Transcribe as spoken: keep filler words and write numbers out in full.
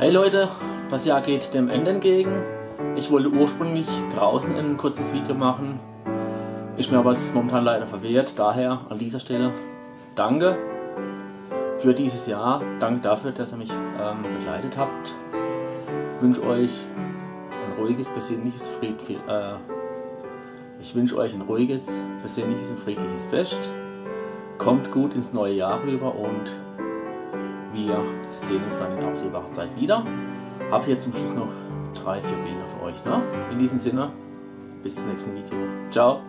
Hey Leute, das Jahr geht dem Ende entgegen. Ich wollte ursprünglich draußen ein kurzes Video machen. Ist mir aber jetzt momentan leider verwehrt, daher an dieser Stelle danke für dieses Jahr. Danke dafür, dass ihr mich ähm, begleitet habt. Ich wünsche euch ein ruhiges, besinnliches, friedliches, äh, ich wünsche euch ein ruhiges, besinnliches und friedliches Fest. Kommt gut ins neue Jahr rüber und wir sehen uns dann in absehbarer Zeit wieder. Hab hier zum Schluss noch drei, vier Bilder für euch. Ne? In diesem Sinne, bis zum nächsten Video. Ciao!